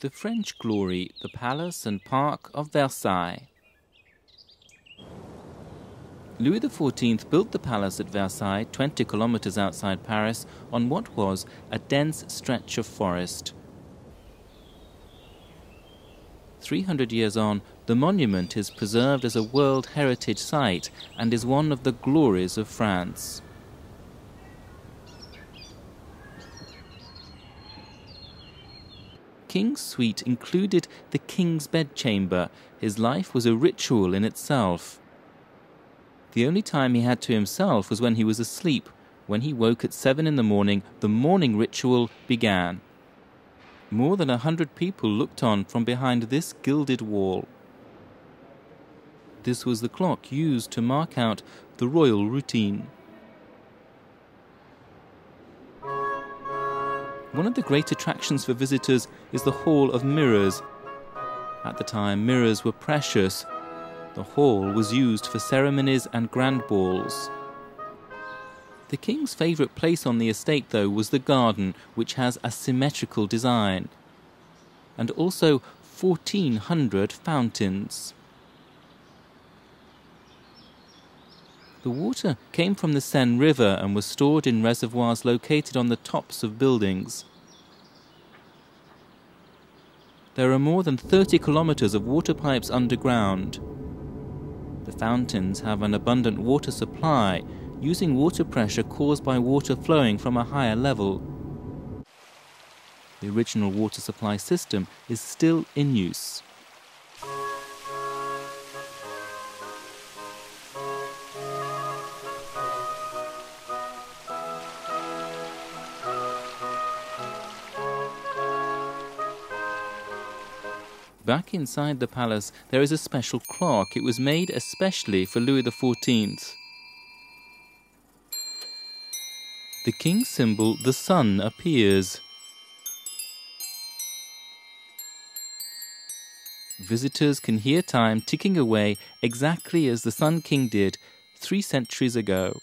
the French glory the palace and park of Versailles. Louis XIV built the palace at Versailles, 20 kilometers outside Paris, on what was a dense stretch of forest. 300 years on, the monument is preserved as a World Heritage Site and is one of the glories of France. King's suite included the king's bedchamber. His life was a ritual in itself. The only time he had to himself was when he was asleep. When he woke at 7 in the morning, the morning ritual began. More than 100 people looked on from behind this gilded wall. This was the clock used to mark out the royal routine. One of the great attractions for visitors is the Hall of Mirrors. At the time, mirrors were precious. The hall was used for ceremonies and grand balls. The king's favourite place on the estate, though, was the garden, which has a symmetrical design, and also 1,400 fountains. The water came from the Seine River and was stored in reservoirs located on the tops of buildings. There are more than 30 kilometres of water pipes underground. The fountains have an abundant water supply, using water pressure caused by water flowing from a higher level. The original water supply system is still in use. Back inside the palace, there is a special clock. It was made especially for Louis XIV. The king's symbol, the sun, appears. Visitors can hear time ticking away exactly as the Sun King did 3 centuries ago.